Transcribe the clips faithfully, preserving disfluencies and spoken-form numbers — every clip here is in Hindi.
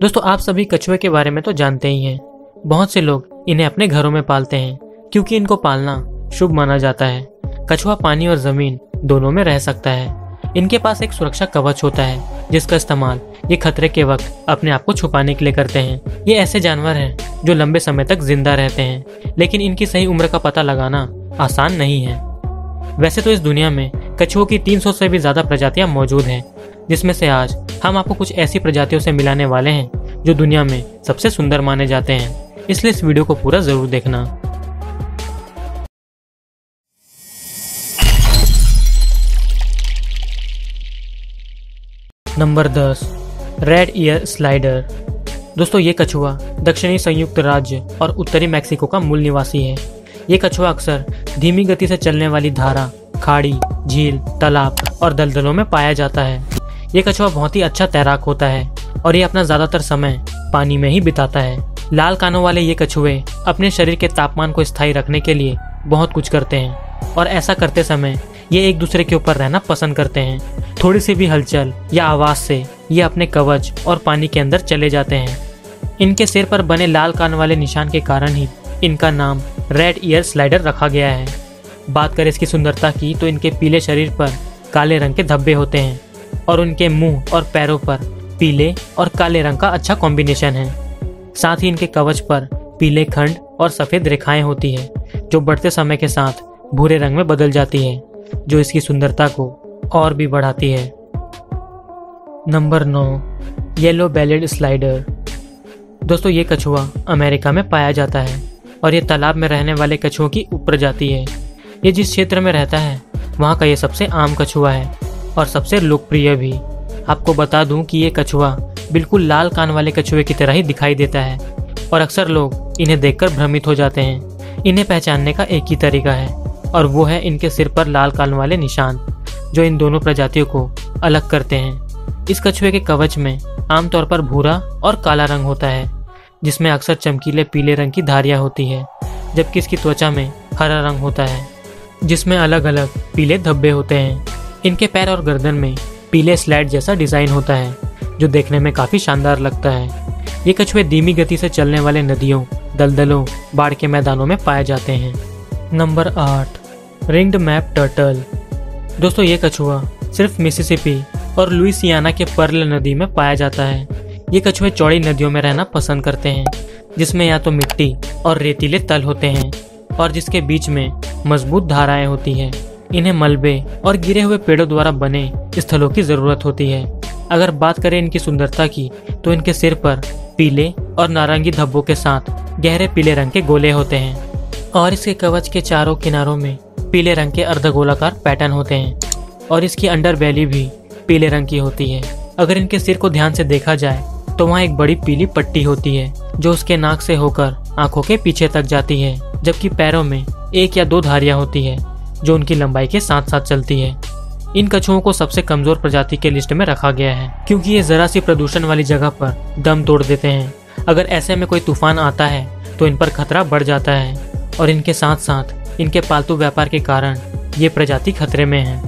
दोस्तों आप सभी कछुए के बारे में तो जानते ही हैं। बहुत से लोग इन्हें अपने घरों में पालते हैं क्योंकि इनको पालना शुभ माना जाता है। कछुआ पानी और जमीन दोनों में रह सकता है। इनके पास एक सुरक्षा कवच होता है जिसका इस्तेमाल ये खतरे के वक्त अपने आप को छुपाने के लिए करते हैं। ये ऐसे जानवर हैं जो लंबे समय तक जिंदा रहते हैं, लेकिन इनकी सही उम्र का पता लगाना आसान नहीं है। वैसे तो इस दुनिया में कछुओं की तीन सौ से भी ज़्यादा प्रजातियां मौजूद हैं, जिसमें से आज हम आपको कुछ ऐसी प्रजातियों से मिलाने वाले हैं जो दुनिया में सबसे सुंदर माने जाते हैं। इसलिए इस वीडियो को पूरा ज़रूर देखना। नंबर दस, रेड ईयर स्लाइडर। दोस्तों ये कछुआ दक्षिणी संयुक्त राज्य और उत्तरी मैक्सिको का मूल निवासी है। ये कछुआ अक्सर धीमी गति से चलने वाली धारा, खाड़ी, झील, तालाब और दलदलों में पाया जाता है। ये कछुआ बहुत ही अच्छा तैराक होता है और ये अपना ज़्यादातर समय पानी में ही बिताता है। लाल कानों वाले ये कछुए अपने शरीर के तापमान को स्थायी रखने के लिए बहुत कुछ करते हैं और ऐसा करते समय ये एक दूसरे के ऊपर रहना पसंद करते हैं। थोड़ी सी भी हलचल या आवाज़ से ये अपने कवच और पानी के अंदर चले जाते हैं। इनके सिर पर बने लाल कान वाले निशान के कारण ही इनका नाम रेड ईयर स्लाइडर रखा गया है। बात करें इसकी सुंदरता की तो इनके पीले शरीर पर काले रंग के धब्बे होते हैं और उनके मुंह और पैरों पर पीले और काले रंग का अच्छा कॉम्बिनेशन है। साथ ही इनके कवच पर पीले खंड और सफ़ेद रेखाएँ होती है जो बढ़ते समय के साथ भूरे रंग में बदल जाती है, जो इसकी सुंदरता को और भी बढ़ाती है। नंबर नौ, येलो बेलेड स्लाइडर। दोस्तों ये कछुआ अमेरिका में पाया जाता है और ये तालाब में रहने वाले कछुओं की उपप्रजाति है। ये जिस क्षेत्र में रहता है वहाँ का ये सबसे आम कछुआ है और सबसे लोकप्रिय भी। आपको बता दूँ कि ये कछुआ बिल्कुल लाल कान वाले कछुए की तरह ही दिखाई देता है और अक्सर लोग इन्हें देखकर भ्रमित हो जाते हैं। इन्हें पहचानने का एक ही तरीका है और वो है इनके सिर पर लाल कान वाले निशान, जो इन दोनों प्रजातियों को अलग करते हैं। इस कछुए के कवच में आमतौर पर भूरा और काला रंग होता है जिसमें अक्सर चमकीले पीले रंग की धारियाँ होती है, जबकि इसकी त्वचा में हरा रंग होता है जिसमें अलग अलग पीले धब्बे होते हैं। इनके पैर और गर्दन में पीले स्लाइड जैसा डिज़ाइन होता है जो देखने में काफ़ी शानदार लगता है। ये कछुए धीमी गति से चलने वाले नदियों, दलदलों, बाढ़ के मैदानों में पाए जाते हैं। नंबर आठ, रिंग्ड मैप टर्टल। दोस्तों ये कछुआ सिर्फ मिसिसिपी और लुइसियाना के पर्ल नदी में पाया जाता है। ये कछुए चौड़ी नदियों में रहना पसंद करते हैं जिसमें या तो मिट्टी और रेतीले तल होते हैं और जिसके बीच में मजबूत धाराएं होती हैं। इन्हें मलबे और गिरे हुए पेड़ों द्वारा बने स्थलों की ज़रूरत होती है। अगर बात करें इनकी सुंदरता की तो इनके सिर पर पीले और नारंगी धब्बों के साथ गहरे पीले रंग के गोले होते हैं और इसके कवच के चारों किनारों में पीले रंग के अर्धगोलाकार पैटर्न होते हैं और इसकी अंडर बैली भी पीले रंग की होती है। अगर इनके सिर को ध्यान से देखा जाए तो वहाँ एक बड़ी पीली पट्टी होती है जो उसके नाक से होकर आंखों के पीछे तक जाती है, जबकि पैरों में एक या दो धारियाँ होती है जो उनकी लंबाई के साथ साथ चलती है। इन कछुओं को सबसे कमज़ोर प्रजाति के लिस्ट में रखा गया है क्योंकि ये ज़रा सी प्रदूषण वाली जगह पर दम तोड़ देते हैं। अगर ऐसे में कोई तूफान आता है तो इन पर खतरा बढ़ जाता है और इनके साथ साथ इनके पालतू व्यापार के कारण ये प्रजाति खतरे में है।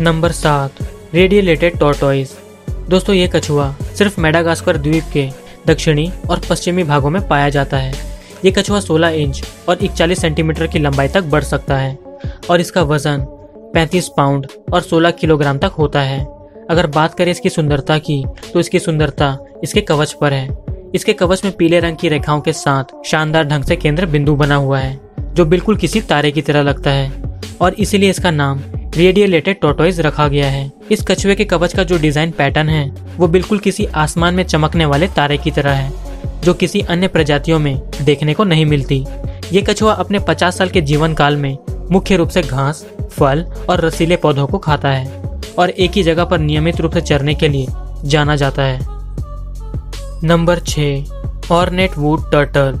नंबर सात, रेडिएटेड टॉर्टोइस। दोस्तों ये कछुआ सिर्फ मेडागास्कर द्वीप के दक्षिणी और पश्चिमी भागों में पाया जाता है। ये कछुआ सोलह इंच और इकतालीस सेंटीमीटर की लंबाई तक बढ़ सकता है और इसका वजन पैंतीस पाउंड और सोलह किलोग्राम तक होता है। अगर बात करें इसकी सुंदरता की तो इसकी सुंदरता इसके कवच पर है। इसके कवच में पीले रंग की रेखाओं के साथ शानदार ढंग से केंद्र बिंदु बना हुआ है जो बिल्कुल किसी तारे की तरह लगता है और इसीलिए इसका नाम रेडिएटेड टॉर्टोइस रखा गया है। इस कछुए के कवच का जो डिज़ाइन पैटर्न है वो बिल्कुल किसी आसमान में चमकने वाले तारे की तरह है जो किसी अन्य प्रजातियों में देखने को नहीं मिलती। ये कछुआ अपने पचास साल के जीवन काल में मुख्य रूप से घास, फल और रसीले पौधों को खाता है और एक ही जगह पर नियमित रूप से चरने के लिए जाना जाता है। नंबर छः, ऑर्नेट वुड टर्टल।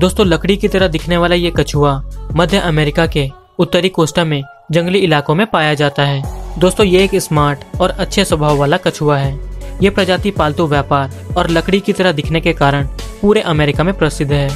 दोस्तों लकड़ी की तरह दिखने वाला ये कछुआ मध्य अमेरिका के उत्तरी कोस्टा में जंगली इलाकों में पाया जाता है। दोस्तों ये एक स्मार्ट और अच्छे स्वभाव वाला कछुआ है। ये प्रजाति पालतू व्यापार और लकड़ी की तरह दिखने के कारण पूरे अमेरिका में प्रसिद्ध है।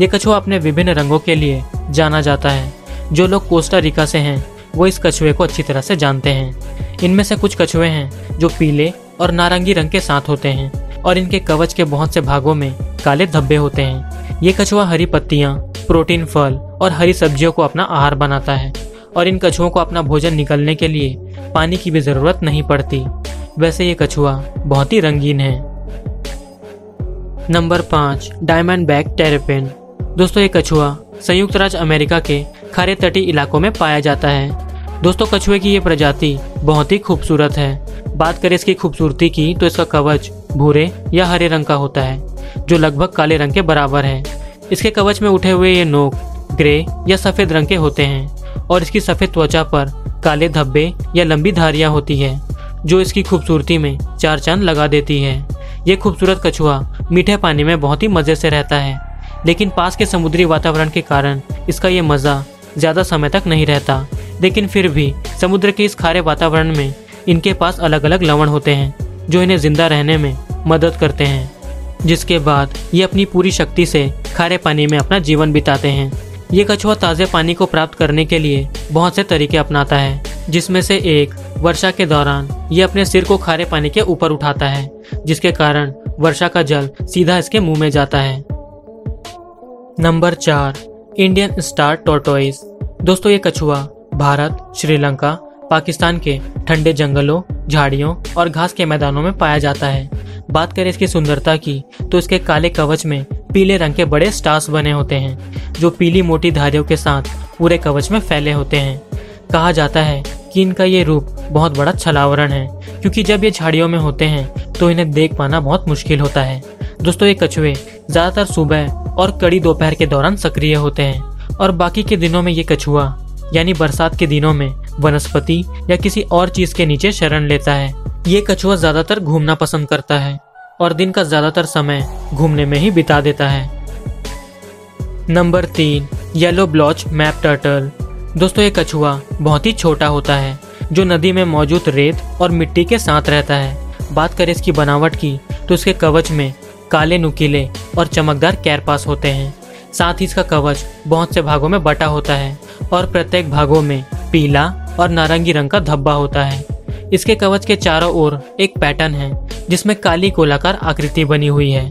ये कछुआ अपने विभिन्न रंगों के लिए जाना जाता है। जो लोग कोस्टा रिका से हैं वो इस कछुए को अच्छी तरह से जानते हैं। इनमें से कुछ कछुए हैं जो पीले और नारंगी रंग के साथ होते हैं और इनके कवच के बहुत से भागों में काले धब्बे होते हैं। ये कछुआ हरी पत्तियाँ, प्रोटीन, फल और हरी सब्जियों को अपना आहार बनाता है और इन कछुओं को अपना भोजन निकलने के लिए पानी की भी ज़रूरत नहीं पड़ती। वैसे ये कछुआ बहुत ही रंगीन है। नंबर पाँच, डायमंड बैक टेरेपिन। दोस्तों, ये कछुआ संयुक्त राज्य अमेरिका के खारे तटीय इलाकों में पाया जाता है। दोस्तों, कछुए की ये प्रजाति बहुत ही खूबसूरत है। बात करें इसकी खूबसूरती की तो इसका कवच भूरे या हरे रंग का होता है, जो लगभग काले रंग के बराबर है। इसके कवच में उठे हुए ये नोक ग्रे या सफ़ेद रंग के होते हैं और इसकी सफ़ेद त्वचा पर काले धब्बे या लंबी धारियाँ होती है, जो इसकी खूबसूरती में चार चांद लगा देती है। ये खूबसूरत कछुआ मीठे पानी में बहुत ही मज़े से रहता है, लेकिन पास के समुद्री वातावरण के कारण इसका ये मज़ा ज़्यादा समय तक नहीं रहता। लेकिन फिर भी समुद्र के इस खारे वातावरण में इनके पास अलग अलग लवण होते हैं जो इन्हें ज़िंदा रहने में मदद करते हैं, जिसके बाद ये अपनी पूरी शक्ति से खारे पानी में अपना जीवन बिताते हैं। ये कछुआ ताज़े पानी को प्राप्त करने के लिए बहुत से तरीके अपनाता है, जिसमें से एक, वर्षा के दौरान ये अपने सिर को खारे पानी के ऊपर उठाता है, जिसके कारण वर्षा का जल सीधा इसके मुँह में जाता है। नंबर चार, इंडियन स्टार टॉर्टोइस। दोस्तों, ये कछुआ भारत, श्रीलंका, पाकिस्तान के ठंडे जंगलों, झाड़ियों और घास के मैदानों में पाया जाता है। बात करें इसकी सुंदरता की तो इसके काले कवच में पीले रंग के बड़े स्टार्स बने होते हैं, जो पीली मोटी धारियों के साथ पूरे कवच में फैले होते हैं। कहा जाता है कि इनका ये रूप बहुत बड़ा छलावरण है, क्योंकि जब ये झाड़ियों में होते हैं तो इन्हें देख पाना बहुत मुश्किल होता है। दोस्तों, ये कछुए ज़्यादातर सुबह और कड़ी दोपहर के दौरान सक्रिय होते हैं और बाकी के दिनों में ये कछुआ यानी बरसात के दिनों में वनस्पति या किसी और चीज़ के नीचे शरण लेता है। ये कछुआ ज़्यादातर घूमना पसंद करता है और दिन का ज़्यादातर समय घूमने में ही बिता देता है। नंबर तीन, येलो ब्लॉच मैप टर्टल। दोस्तों, ये कछुआ बहुत ही छोटा होता है, जो नदी में मौजूद रेत और मिट्टी के साथ रहता है। बात करें इसकी बनावट की तो इसके कवच में काले नुकीले और चमकदार कैरपास होते हैं। साथ ही इसका कवच बहुत से भागों में बटा होता है और प्रत्येक भागों में पीला और नारंगी रंग का धब्बा होता है। इसके कवच के चारों ओर एक पैटर्न है जिसमें काली गोलाकार आकृति बनी हुई है।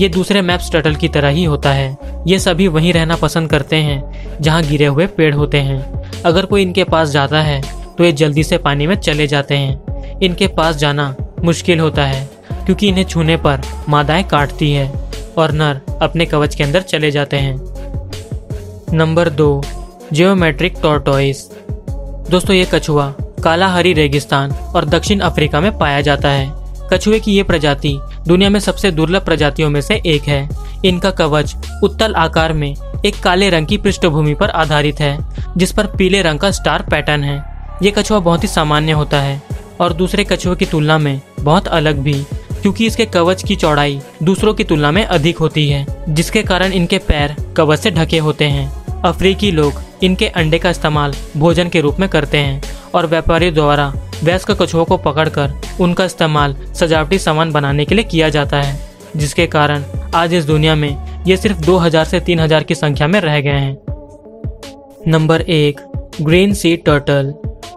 ये दूसरे मैप्स टर्टल की तरह ही होता है। ये सभी वहीं रहना पसंद करते हैं जहाँ गिरे हुए पेड़ होते हैं। अगर कोई इनके पास जाता है तो ये जल्दी से पानी में चले जाते हैं। इनके पास जाना मुश्किल होता है क्योंकि इन्हें छूने पर मादाएँ काटती है और नर अपने कवच के अंदर चले जाते हैं। नंबर दो, जियोमेट्रिक टॉर्टोइस। दोस्तों, ये कछुआ काला हरी रेगिस्तान और दक्षिण अफ्रीका में पाया जाता है। कछुए की ये प्रजाति दुनिया में सबसे दुर्लभ प्रजातियों में से एक है। इनका कवच उत्तल आकार में एक काले रंग की पृष्ठभूमि पर आधारित है, जिस पर पीले रंग का स्टार पैटर्न है। ये कछुआ बहुत ही सामान्य होता है और दूसरे कछुए की तुलना में बहुत अलग भी, क्योंकि इसके कवच की चौड़ाई दूसरों की तुलना में अधिक होती है, जिसके कारण इनके पैर कवच से ढके होते हैं। अफ्रीकी लोग इनके अंडे का इस्तेमाल भोजन के रूप में करते हैं और व्यापारियों द्वारा वयस्क कछुओं को पकड़कर उनका इस्तेमाल सजावटी सामान बनाने के लिए किया जाता है, जिसके कारण आज इस दुनिया में ये सिर्फ दो हज़ार से तीन हज़ार की संख्या में रह गए हैं। नंबर एक, ग्रीन सी टर्टल।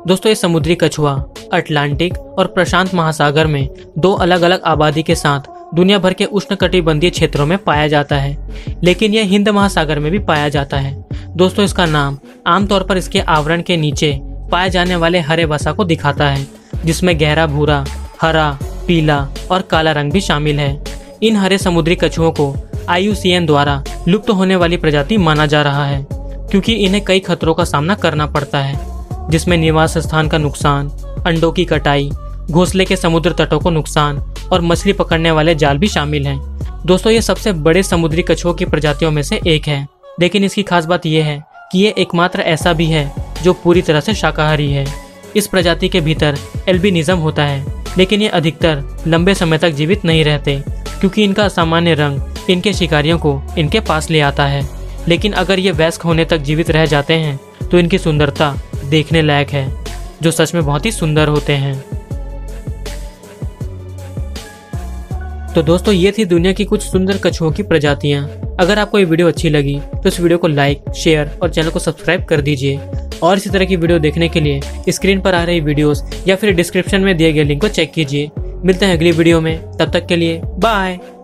दोस्तों, ये समुद्री कछुआ अटलांटिक और प्रशांत महासागर में दो अलग अलग आबादी के साथ दुनिया भर के उष्णकटिबंधीय क्षेत्रों में पाया जाता है, लेकिन यह हिंद महासागर में भी पाया जाता है। दोस्तों, इसका नाम आमतौर पर इसके आवरण के नीचे पाए जाने वाले हरे वसा को दिखाता है, जिसमें गहरा भूरा, हरा, पीला और काला रंग भी शामिल है। इन हरे समुद्री कछुओं को आई यू सी एन द्वारा लुप्त होने वाली प्रजाति माना जा रहा है, क्योंकि इन्हें कई खतरों का सामना करना पड़ता है, जिसमें निवास स्थान का नुकसान, अंडों की कटाई, घोंसले के समुद्र तटों को नुकसान और मछली पकड़ने वाले जाल भी शामिल हैं। दोस्तों, ये सबसे बड़े समुद्री कछुओं की प्रजातियों में से एक है, लेकिन इसकी खास बात यह है कि ये एकमात्र ऐसा भी है जो पूरी तरह से शाकाहारी है। इस प्रजाति के भीतर एल्बिनिज्म होता है, लेकिन ये अधिकतर लंबे समय तक जीवित नहीं रहते, क्योंकि इनका असामान्य रंग इनके शिकारियों को इनके पास ले आता है। लेकिन अगर ये वयस्क होने तक जीवित रह जाते हैं तो इनकी सुंदरता देखने लायक है, जो सच में बहुत ही सुंदर होते हैं। तो दोस्तों, ये थी दुनिया की कुछ सुंदर कछुओं की प्रजातियाँ। अगर आपको ये वीडियो अच्छी लगी तो इस वीडियो को लाइक, शेयर और चैनल को सब्सक्राइब कर दीजिए। और इसी तरह की वीडियो देखने के लिए स्क्रीन पर आ रही वीडियोस या फिर डिस्क्रिप्शन में दिए गए लिंक को चेक कीजिए। मिलते हैं अगली वीडियो में, तब तक के लिए बाय।